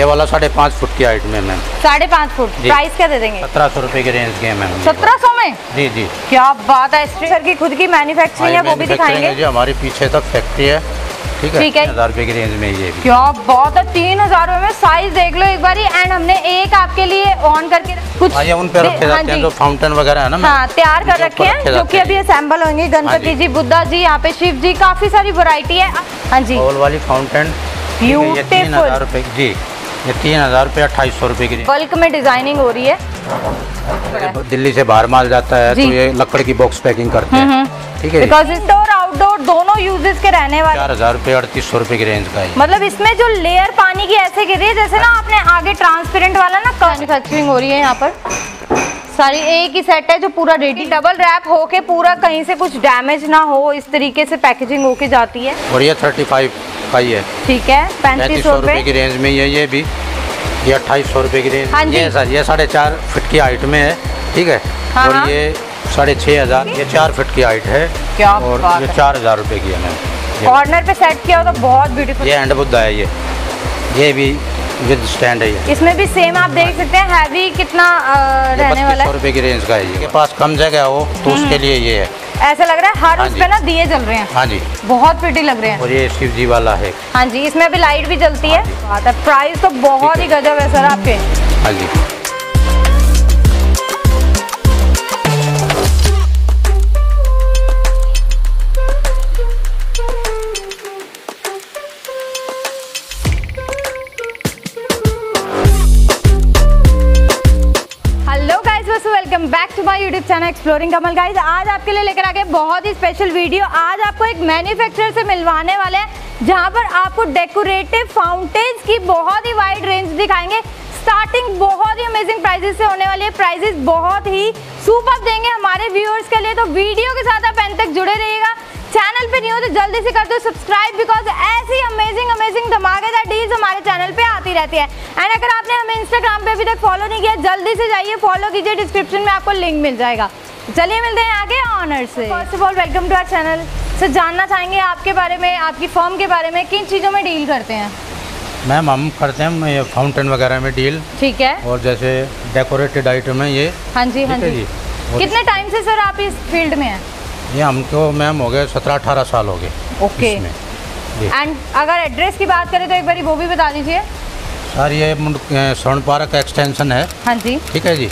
ये वाला 5.5 फुट की हाइट में मैम। 5.5 फुट। प्राइस क्या दे देंगे? 1700 रुपए के रेंज के मैम। 1700 में? जी जी। क्या बात है। सर की खुद की मैन्युफैक्चरिंग है, वो भी दिखाएंगे जी। हमारे पीछे तक फैक्ट्री है, ठीक है। 3000 रुपए की रेंज में ये। क्या बात है, 3000 रुपए में। साइज देख लो एक बार। एंड हमने एक आपके लिए ऑन करके कुछ उन पे रखे जाते हैं जो फाउंटेन वगैरह है ना, हाँ, तैयार कर रखे हैं जो कि अभी असेंबल होंगे। गणपति जी, बुद्धा जी, यहाँ पे शिव जी, काफी सारी वैरायटी है। हाँ जी, बॉल वाली फाउंटेन 3000 रुपए जी। ये 3000 रुपए 2800 रुपए की। बल्क में डिजाइनिंग हो रही है। दिल्ली से बाहर माल जाता है तो ये लकड़ की बॉक्स पैकिंग करते हैं, ठीक है। बिकॉज इंडोर आउटडोर दोनों यूजेस के रहने वाले। 4000 रुपए 3800 रुपए की रेंज का है। मतलब इसमें जो लेयर पानी की ऐसे गिर रही है जैसे ना आपने आगे ट्रांसपेरेंट वाला ना मैन्युफैक्चरिंग हो रही है यहाँ पर सारी। एक ही सेट है जो पूरा रेडी डबल रैप होके पूरा, कहीं से कुछ डैमेज ना हो, इस तरीके से पैकेजिंग होके जाती है। और ये 35 का ही है, ठीक है। 3500 रुपए की रेंज में ये भी। ये 2800 रुपए की रेंज। हाँ जी सर, ये 4.5 फीट की हाइट में है, ठीक है। और ये 6500। ये 4 फीट की हाइट है। क्या और ये 4000 रुपए की है मैम। कॉर्नर पे सेट किया हो तो बहुत ब्यूटीफुल। ये हैंड बुद्धा है। ये भी विद स्टैंड है। इसमें भी सेम आप देख सकते हैं। हैवी कितना रहने वाला है? 2500 रुपए की रेंज का है। इसके पास कम जगह हो तो उसके लिए ये है। ऐसा लग रहा है हर उस पे ना दिए जल रहे हैं। हाँ जी, बहुत प्रिटी लग रहे हैं। और ये शिव जी वाला है। हाँ जी, इसमें अभी लाइट भी जलती है। प्राइस तो बहुत ही गजब है सर आपके। हाँ जी, YouTube channel exploring Kamal. Guys, आज आपके लिए लेकर आ गए बहुत ही स्पेशल वीडियो। आज आपको एक मैन्युफैक्चरर से मिलवाने वाले हैं जहां पर आपको डेकोरेटिव फाउंटेन्स की बहुत ही वाइड रेंज दिखाएंगे। स्टार्टिंग बहुत ही अमेजिंग प्राइजेस से होने वाली है। प्राइजेस बहुत ही सुपर देंगे हमारे व्यूअर्स के लिए। तो वीडियो के साथ आप एंड तक जुड़े रहिएगा। चैनल पे नहीं हो तो जल्दी से कर दो सब्सक्राइब, बिकॉज ऐसी अमेजिंग अमेजिंग धमाकेदार डील्स हमारे चैनल पे आती रहती है। एंड अगर आपने हमें इंस्टाग्राम पे अभी तक फॉलो नहीं किया, जल्दी से जाइए फॉलो कीजिए। डिस्क्रिप्शन में आपको लिंक मिल जाएगा। चलिए मिलते हैं आगे ऑनर से। First of all welcome to our channel. Sir, जानना चाहेंगे आपके बारे में, आपकी फर्म के बारे में, किन चीज़ों में डील करते हैं? मैम हम करते हैं फाउंटेन वगैरह में डील, ठीक है। और जैसे डेकोरेटेड आइटम है ये। हाँ जी, हाँ जी। कितने टाइम से सर आप इस फील्ड में हैं? ये हमको मैम हो गए 17-18 साल हो गए। ओके। एंड अगर एड्रेस की बात करें तो एक बार वो भी बता दीजिए सर। ये स्वर्ण पार्क एक्सटेंशन है। हाँ जी, ठीक है जी।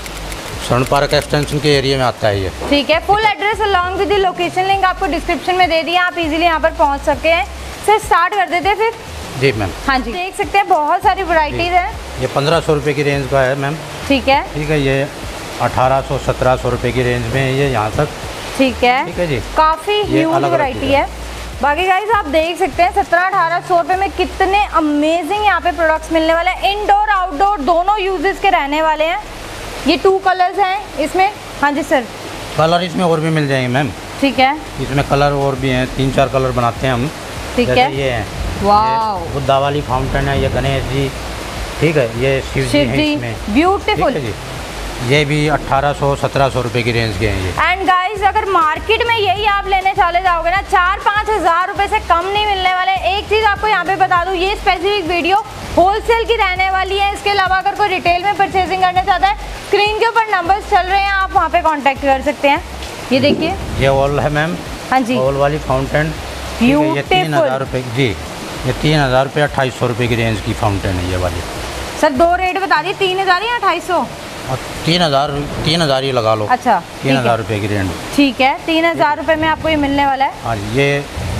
स्वर्ण पार्क एक्सटेंशन के एरिया में आता है ये, ठीक है। Full address along with the location link आपको डिस्क्रिप्शन में दे दिया, आप इजीली यहाँ पर पहुँच सकते हैं। सर स्टार्ट कर देते हैं फिर। जी मैम। हाँ जी, देख सकते हैं बहुत सारी वैरायटीज है। ये 1500 रुपये की रेंज का है मैम, ठीक है। ठीक है, ये 1800-1700 रुपये की रेंज में ये यहाँ तक, ठीक है। ठीक है जी, काफ़ी ह्यूज वैरायटी है। बाकी गाइस आप देख सकते हैं 1700-1800 रुपये में कितने अमेजिंग यहाँ पे प्रोडक्ट्स मिलने वाले हैं। इनडोर आउटडोर दोनों यूजेस के रहने वाले हैं। ये 2 कलर्स हैं इसमें। हाँ जी सर, कलर इसमें और भी मिल जाएंगे मैम, ठीक है। इसमें कलर और भी हैं, 3-4 कलर बनाते हैं हम, ठीक है। ये है वाह, बुद्धा वाली फाउंटेन है। ये गणेश जी, ठीक है। ये शिव जी, ब्यूटीफुल। ये भी 1800-1700 रुपए की रेंज के हैं ये। एंड गाइस अगर मार्केट में यही आप लेने चले जाओगे ना 4000-5000 रुपए से कम नहीं मिलने वाले। एक चीज़ आपको यहाँ पे बता दूँ, ये स्पेसिफिक वीडियो होलसेल की रहने वाली है। इसके अलावा अगर कोई रिटेल में परचेजिंग करना चाहता है, स्क्रीन के ऊपर नंबर्स चल रहे हैं, आप वहाँ पे कॉन्टेक्ट कर सकते हैं। ये देखिए, ये वॉल है मैम। हाँ जी, वॉल वाली फाउंटेन। ये 3000 रुपये जी। ये 3000 रुपये 2800 रुपये की रेंज की फाउंटेन है ये वाली। सर दो रेट बता दिए, 3000 या 2800? 3000 ही लगा लो। अच्छा, 3000 रुपये की रेंज, ठीक है। 3000 रुपये में आपको ये मिलने वाला है। हाँ, ये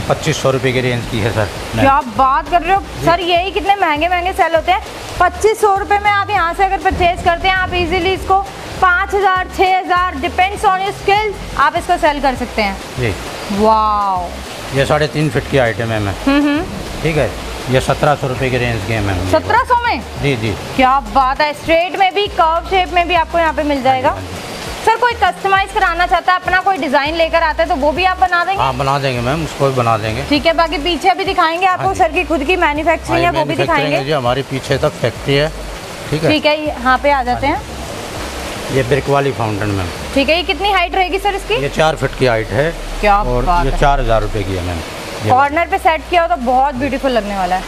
2500 रुपये की रेंज की है सर। क्या आप बात कर रहे हो सर, यही कितने महंगे महंगे सेल होते हैं। 2500 रुपये में आप यहाँ से अगर परचेज करते हैं, आप इजीली इसको 5000-6000 डिपेंड्स ऑन योर स्किल्स, आप इसको सेल कर सकते हैं जी। वाह, ये 3.5 फीट की आइटम है मैम, ठीक है। ये 1700 रुपये की रेंज के मैम। 1700 में? जी जी। क्या बात है। स्ट्रेट में भी, कर्व शेप में भी आपको यहाँ पे मिल जाएगा। सर कोई कस्टमाइज कराना चाहता है, अपना कोई डिजाइन लेकर आता है तो वो भी आप बना देंगे? हाँ बना देंगे मैम, उसको भी बना देंगे, ठीक है। बाकी पीछे भी दिखाएंगे आपको सर की खुद की मैन्युफैक्चरिंग है, वो भी दिखाएंगे जी। हमारे पीछे तक फैक्ट्री है, ठीक है, ठीक है। यहाँ पे आ जाते हैं। ये ब्रिक वाली फाउंटेन मैम, ठीक है। ये कितनी हाइट रहेगी सर इसकी? ये 4 फीट की हाइट है। क्या और ये 4000 रुपये की है मैम। कॉर्नर पे सेट किया हो तो बहुत ब्यूटीफुल लगने वाला है।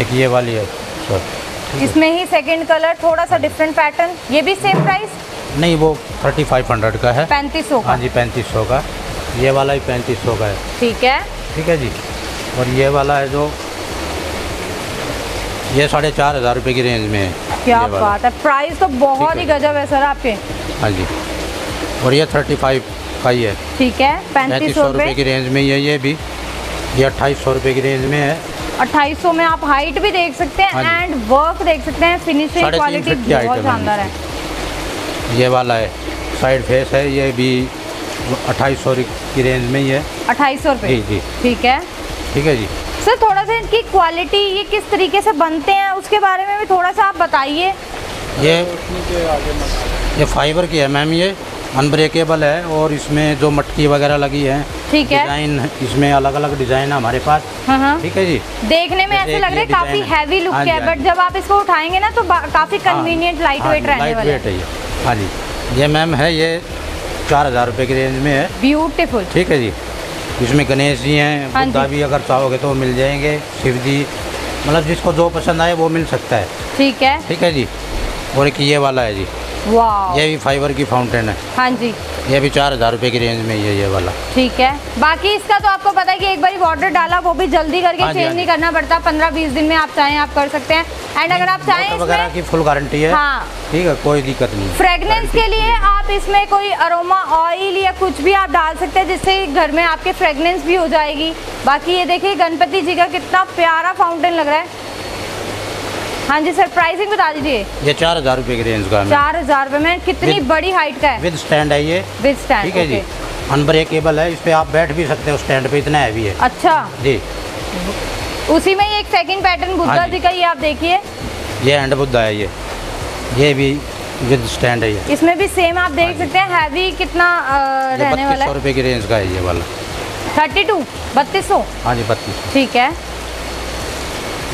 एक ये वाली है। इसमें ही सेकंड कलर थोड़ा सा डिफरेंट पैटर्न। ये भी सेम प्राइस? नहीं, वो 3500 का है। 3500 का? हाँ जी 3500 का। ये वाला ही 3500 का है। ठीक है, ठीक है जी। और ये वाला है जो ये 4500 रुपये की रेंज में है। क्या बात है, प्राइस तो बहुत ही गजब है सर आपके। हाँ जी। और ये 35 का ही है। ठीक है, 3500 रुपये की रेंज में ही है। ये भी, ये 2800 रुपये की रेंज में है। 2800 में आप हाइट भी देख सकते हैं एंड वर्क देख सकते हैं, फिनिशिंग क्वालिटी बहुत शानदार है। ये वाला है साइड फेस है, ये भी 2800 की रेंज में ही है। 2800 रुपये? जी। ठीक है, ठीक है जी। सर थोड़ा सा इनकी क्वालिटी, ये किस तरीके से बनते हैं उसके बारे में भी थोड़ा सा आप बताइए। ये फाइबर की है मैम, ये अनब्रेकेबल है और इसमें जो मटकी वगैरह लगी है। ठीक है। डिजाइन इसमें अलग अलग डिजाइन है हमारे पास। ठीक है जी। देखने में ऐसे लग रहा है काफी हैवी लुक है, बट जब आप इसको उठाएंगे ना तो काफी कन्वीनियंट लाइट वेट रहने वाला है। हाँ जी। ये मैम है, ये 4000 रुपये की रेंज में है। ब्यूटीफुल। ठीक है जी। इसमें गणेश जी हैं, बुद्धा भी अगर चाहोगे तो मिल जाएंगे, शिव जी, मतलब जिसको जो पसंद आए वो मिल सकता है। ठीक है, ठीक है जी। और एक ये वाला है जी, वाह, ये भी फाइबर की फाउंटेन है। हाँ जी। ये भी 4000 रुपये की रेंज में ये वाला। ठीक है। बाकी इसका तो आपको पता है कि एक बार ऑर्डर डाला वो भी जल्दी करके, चेंज नहीं करना पड़ता, 15-20 दिन में आप चाहें आप कर सकते हैं। एंड अगर आप चाहें वगैरह की फुल गारंटी है। हाँ, ठीक है, कोई दिक्कत नहीं। फ्रेगनेंस के लिए आप इसमें कोई अरोमा ऑयल या कुछ भी आप डाल सकते हैं, जिससे घर में आपके फ्रेगनेंस भी हो जाएगी। बाकी ये देखिए गणपति जी का कितना प्यारा फाउंटेन लग रहा है। हाँ जी सर, प्राइसिंग बता दीजिए। ये 4000 रुपये की रेंज का है। 4000 रुपये में कितनी बड़ी हाइट का है? विद स्टैंड है ये। विद स्टैंड, ठीक है जी। अनब्रेकेबल है, इस पे आप बैठ भी सकते हो स्टैंड पे, इतना हैवी है। अच्छा जी। उसी में एक सेकंड पैटर्न बुद्धा जी का, ये आप देखिए, ये हैंड बुद्धा है। ये भी विद स्टैंड है। ये इसमें भी सेम आप देख सकते हैं, हैवी कितना रहने वाला है। 3200 रुपये की रेंज का है ये वाला। 3200? हाँ जी 3200। ठीक है।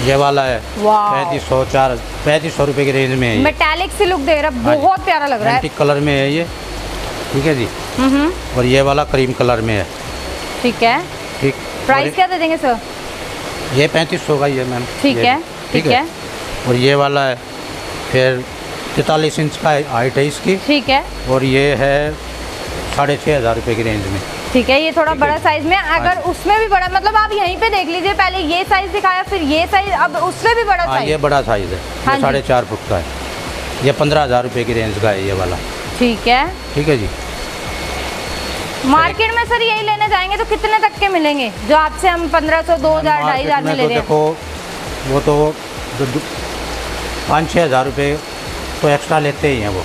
ये वाला है 3500 रुपये की रेंज में है। मेटालिक से लुक दे रहा, बहुत प्यारा लग रहा है। एंटीक कलर में है ये। ठीक है जी। और ये वाला क्रीम कलर में है। ठीक है, ठीक। प्राइस क्या दे देंगे सर? ये 3500 का ही है मैम। ठीक है, ठीक है। और ये वाला है फिर 43 इंच का हाइट है इसकी। ठीक है। और ये है 6500 रुपये की रेंज में। ठीक है। ये थोड़ा बड़ा साइज में, अगर उसमें भी बड़ा, मतलब आप यहीं पे देख लीजिए, पहले ये साइज दिखाया फिर ये साइज, अब उससे भी बड़ा साइज। ये बड़ा साइज है। हाँ, 4.5 फुट का है। ये 15000 रुपये की रेंज का है ये वाला। ठीक है, ठीक है जी। मार्केट में सर यही लेने जाएंगे तो कितने तक के मिलेंगे जो आपसे हम 1500, 2000, 2500 में ले रहे हैं? देखो वो तो 5-6000 रुपये तो एक्स्ट्रा लेते ही हैं वो।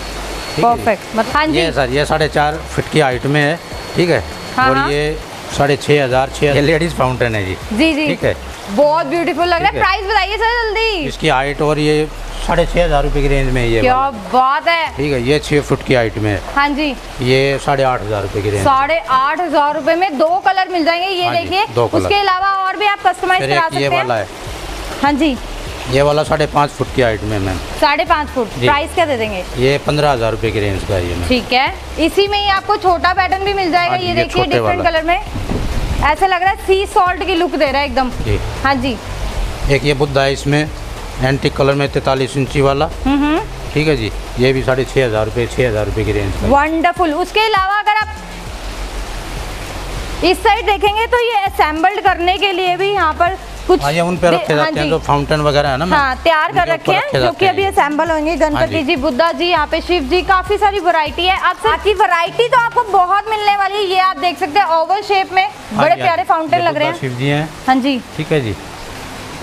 परफेक्ट। मतलब ये सर ये 4.5 फिट की हाइट में है। ठीक है। हाँ, और ये 6500 लेडीज फाउंटेन है जी। जी जी, ठीक है। बहुत ब्यूटीफुल लग रहा है। प्राइस बताइए सर जल्दी। इसकी हाइट और ये 6500 रुपये की रेंज में है ये। क्या बात है। ठीक है। ये 6 फुट की हाइट में है। हाँ जी। ये 8500 रुपये की रेंज। 8500 रुपये में 2 कलर मिल जाएंगे। ये देखिए, उसके अलावा और भी आप कस्टमाइज करा सकते हैं। ये वाला है। हाँ जी। ये वाला 5.5 फुट की हाइट में मैम। 5.5 फुट। प्राइस क्या दे देंगे? ये 15000 रुपये की रेंज का है। ठीक है। इसी में ही आपको छोटा पैटर्न भी मिल जाएगा। ये देखिए डिफरेंट कलर में, ऐसा लग रहा है सी सॉल्ट की लुक दे रहा है एकदम। हाँ जी। एक ये बुद्धा है, इसमें एंटीक कलर में 43 इंची वाला। ठीक है जी। ये भी 6500 रुपये की रेंज का। वंडरफुल। उसके अलावा अगर आप इस साइड देखेंगे तो ये असेंबल्ड करने के लिए भी यहाँ पर कुछ उन पे रखे जाते हैं जो फाउंटेन वगैरह है ना। हाँ, तैयार कर रखे हैं जो कि अभी असेंबल होंगे। गणपति जी, बुद्धा जी, यहाँ पे शिव जी, काफी सारी वैरायटी है। आप सबकी वैरायटी तो आपको बहुत मिलने वाली है। ये आप देख सकते हैं ओवल शेप में बड़े प्यारे फाउंटेन लग रहे हैं। शिव जी है। हाँ जी, ठीक है जी।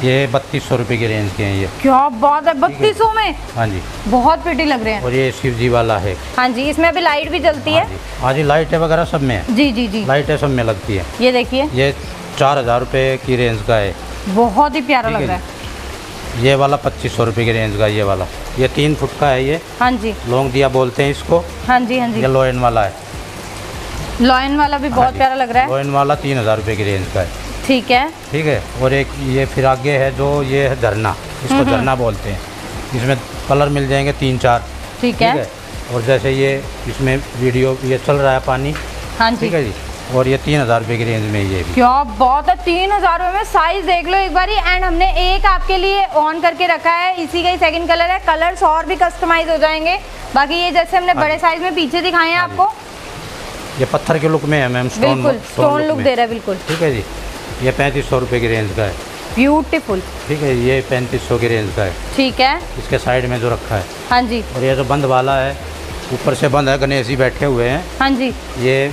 ये 3200 रुपये की रेंज के हैं ये। क्या बात है, 3200 में। हाँ जी, बहुत प्रिटी लग रहे हैं। और ये शिव जी वाला है। हाँ जी। इसमें अभी लाइट भी जलती है। हाँ जी, लाइटें वगैरह सब में है। जी जी जी, लाइटें सब में लगती है। ये देखिए, ये 4000 रुपये की रेंज का है। बहुत ही प्यारा लग रहा है। ये वाला 2500 रुपये की रेंज का ये वाला। ये 3 फुट का है ये। हाँ जी। लौंग दिया बोलते हैं इसको। हाँ जी, हाँ जी। ये लॉयन वाला है। लॉयन वाला भी बहुत प्यारा लग रहा है। लॉयन वाला 3000 रुपये की रेंज का है। ठीक है, ठीक है। और एक ये फिर आगे है जो ये है झरना, इसको झरना बोलते हैं। इसमें कलर मिल जाएंगे 3-4। ठीक है। और जैसे ये इसमें वीडियो ये चल रहा है पानी। हाँ जी, ठीक है जी। और ये 3000 रुपये की रेंज में ये भी क्या बहुत है। 3000 रुपये में साइज देख लो एक बार ही। एंड हमने एक आपके लिए ऑन करके रखा है, इसी का ही सेकंड कलर है। कलर्स और भी कस्टमाइज हो जाएंगे। बाकी ये जैसे हमने बड़े साइज में पीछे दिखाए हैं आपको, ये पत्थर के लुक में है मैम, स्टोन लुक दे रहा है बिल्कुल। ठीक है जी, ये 3500 रुपये की रेंज का है। ब्यूटीफुल। ठीक है, ये 3500 की रेंज का है। ठीक है, इसके साइड में जो रखा है। हाँ जी। और ये जो बंद वाला है, ऊपर से बंद है, गणेश जी बैठे हुए हैं। हाँ जी। ये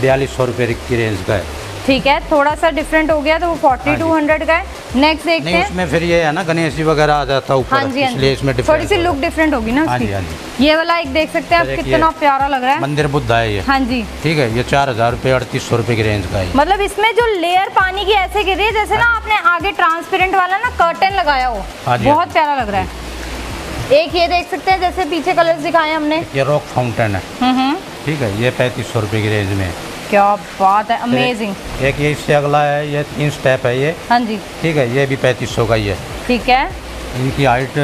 4200 रुपये की रेंज का है। ठीक है, थोड़ा सा डिफरेंट हो गया तो वो 4200 का है। नेक्स्ट देखते हैं। इसमें फिर ये है ना गणेश जी वगैरह आ जाता है ऊपर, इसलिए इसमें थोड़ी सी लुक डिफरेंट होगी ना। हाँ जी, हाँ जी। ये वाला एक देख सकते हैं आप, कितना प्यारा लग रहा है, मंदिर बुद्धा है ये। हाँ जी। ठीक है, ये 4000 रुपये 3800 रुपये की रेंज का है। मतलब इसमें जो लेयर पानी की ऐसे गिर रही है, जैसे ना आपने आगे ट्रांसपेरेंट वाला ना कर्टन लगाया हो, बहुत प्यारा लग रहा है। एक ये देख सकते हैं, जैसे पीछे कलर्स दिखाए हमने, ये रॉक फाउंटेन है। ठीक है, ये 3500 रुपये की रेंज में। क्या बात है, अमेजिंग। एक ये इससे अगला है, ये 3 स्टेप है ये। हाँ जी। ठीक है, ये भी 3500 का ही है। ठीक है, इनकी हाइट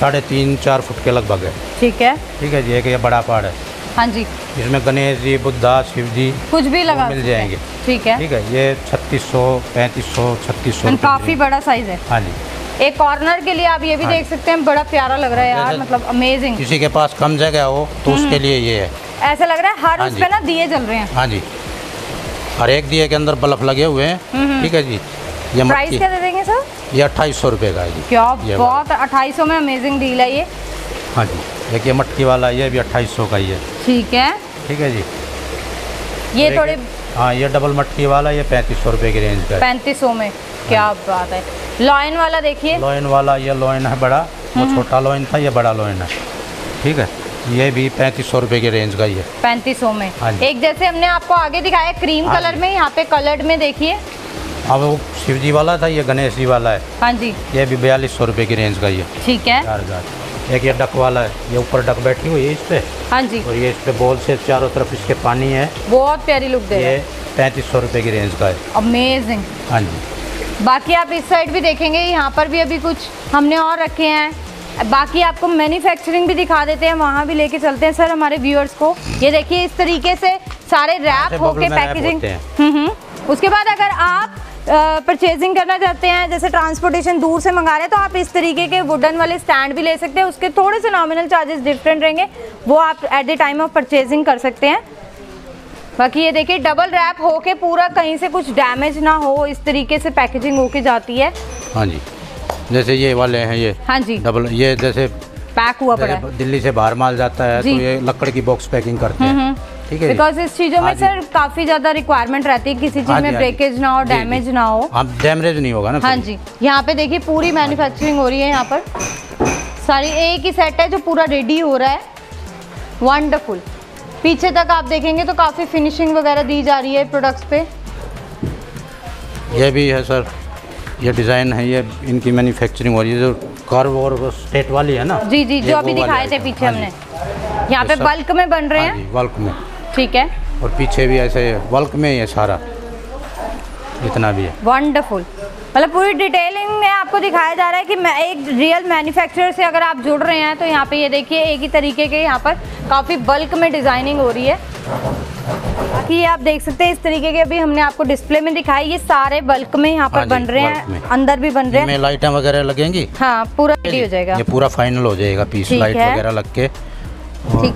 3.5-4 फुट के लगभग है। ठीक है। ठीक है जी, ये बड़ा पहाड़ है। हाँ जी। इसमें गणेश जी, बुद्धा, शिव जी कुछ भी लगा मिल जाएंगे। ठीक है। ठीक है, ये 3600, 3500, 3600, काफी बड़ा साइज है। हाँ जी। एक कॉर्नर के लिए आप ये भी देख सकते हैं, बड़ा प्यारा लग रहा है यार, मतलब अमेजिंग। किसी के पास कम जगह हो तो उसके लिए ये है। ऐसा लग रहा है हर उसपे ना दिए जल रहे हैं। हाँ जी, हर एक दिए के अंदर बल्ब लगे हुए हैं। ठीक है जी, ये प्राइस क्या दे देंगे सर? ये 2800 रुपये का है। क्या बहुत, 2800 में अमेजिंग डील है ये। हाँ जी। देखिए मटकी वाला, ये भी 2800 का ही है। ठीक है। ठीक है जी, ये थोड़े, हाँ, ये डबल मटकी वाला, ये 3500 रुपये की रेंज का। 3500 में, क्या बात है। लॉयन वाला देखिए, लॉयन वाला, ये लॉयन है बड़ा, वो छोटा लॉयन था, ये बड़ा लॉयन है। ठीक है, ये भी 3500 रुपये की रेंज का ही है। 3500 में। एक जैसे हमने आपको आगे दिखाया क्रीम कलर में, यहाँ पे कलर्ड में देखिए। अब वो शिव जी वाला था, ये गणेश जी वाला है। हाँ जी। ये भी 4200 रुपये की रेंज का ही है। ठीक है। 4000। एक ये डक वाला है, ये ऊपर डक बैठी हुई है इस पे। हाँ जी। और ये इस पे बॉल से चारों तरफ इसके पानी है, बहुत प्यारी लुक दे रहा है। 3500 रुपये की रेंज का है। अमेजिंग। हाँ जी। बाकी आप इस साइड भी देखेंगे, यहाँ पर भी अभी कुछ हमने और रखे हैं। बाकी आपको मैन्युफैक्चरिंग भी दिखा देते हैं, वहाँ भी लेके चलते हैं सर हमारे व्यूअर्स को। ये देखिए इस तरीके से सारे रैप होके पैकेजिंग। उसके बाद अगर आप परचेजिंग करना चाहते हैं, जैसे ट्रांसपोर्टेशन दूर से मंगा रहे हैं, तो आप इस तरीके के वुडन वाले स्टैंड भी ले सकते हैं। उसके थोड़े से नॉमिनल चार्जेस डिफरेंट रहेंगे, वो आप at the time of purchasing कर सकते हैं। बाकी ये देखिए डबल रैप होके पूरा, कहीं से कुछ डैमेज ना हो, इस तरीके से पैकेजिंग होके जाती है। हाँ जी, जैसे ये वाले हैं ये। हाँ जी। डबल, ये जैसे पैक हुआ पड़ा है। दिल्ली से बाहर माल जाता है तो ये लकड़ की बॉक्स पैकिंग करते हैं। ठीक है, बिकॉज इस चीज़ों में सर काफ़ी ज़्यादा रिक्वायरमेंट रहती है, किसी चीज़ में ब्रेकेज ना हो, डैमेज ना हो। अब डैमेज नहीं होगा ना। हाँ जी। यहाँ पे देखिए पूरी मैन्युफैक्चरिंग हो रही है, यहाँ पर सारी एक ही सेट है जो पूरा रेडी हो रहा है। वंडरफुल। पीछे तक आप देखेंगे तो काफ़ी फिनिशिंग वगैरह दी जा रही है प्रोडक्ट्स पे। ये भी है सर, ये डिज़ाइन है, ये इनकी मैन्युफैक्चरिंग हो रही है, जो कर्व और स्टेट वाली है ना। जी जी, जो अभी दिखाए थे पीछे हमने, यहाँ पे बल्क में बन रहे हैं। बल्क में। ठीक है। और पीछे भी ऐसे बल्क में ही है सारा, जितना भी है। वंडरफुल। मतलब पूरी डिटेलिंग में आपको दिखाया जा रहा है कि एक रियल मैन्युफैक्चरर से अगर आप जुड़ रहे हैं तो यहाँ पे ये देखिए एक ही तरीके के यहाँ पर काफ़ी बल्क में डिज़ाइनिंग हो रही है। बाकी ये आप देख सकते हैं इस तरीके के अभी हमने आपको डिस्प्ले में दिखाई, ये सारे बल्क में यहाँ पर बन रहे हैं, अंदर भी बन रहे हैं। लाइटें वगैरह लगेंगी। हाँ, पूरा रेडी हो जाएगा, ये पूरा फाइनल हो जाएगा पीस, लाइट वगैरह लग के। ठीक।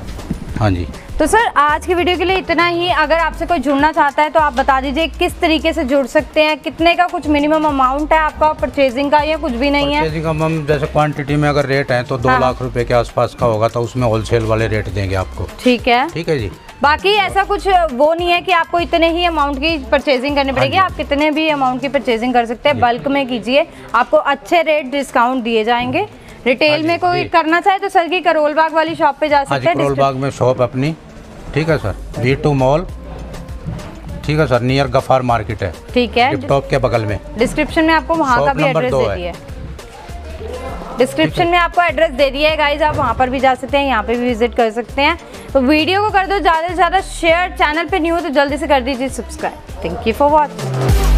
हाँ जी। तो सर आज की वीडियो के लिए इतना ही। अगर आपसे कोई जुड़ना चाहता है तो आप बता दीजिए किस तरीके से जुड़ सकते हैं, कितने का कुछ मिनिमम अमाउंट है आपका परचेजिंग का, या कुछ भी नहीं है? परचेजिंग का मैम जैसे क्वांटिटी में अगर रेट है तो 2 लाख रुपए के आसपास का होगा, तो उसमें होलसेल वाले रेट देंगे आपको। ठीक है। ठीक है जी। बाकी ऐसा कुछ वो नहीं है कि आपको इतने ही अमाउंट की परचेजिंग करनी पड़ेगी, आप कितने भी अमाउंट की परचेजिंग कर सकते हैं। बल्क में कीजिए, आपको अच्छे रेट डिस्काउंट दिए जाएंगे। रिटेल में कोई करना चाहे तो सर की करोल बाग वाली शॉप पे जा सकते हैं। करोल बाग में शॉप अपनी। ठीक है सर, V2 मॉल। ठीक है सर, नियर गफार मार्केट है। ठीक है, टॉप के बगल में। डिस्क्रिप्शन में आपको वहाँ का भी एड्रेस दे दिया है। डिस्क्रिप्शन में आपको एड्रेस दे दिया है गाइज, आप वहाँ पर भी जा सकते हैं, यहाँ पे भी विजिट कर सकते हैं। तो वीडियो को कर दो ज़्यादा से ज़्यादा शेयर, चैनल पे न्यू हो तो जल्दी से कर दीजिए subscribe. Thank you for watching.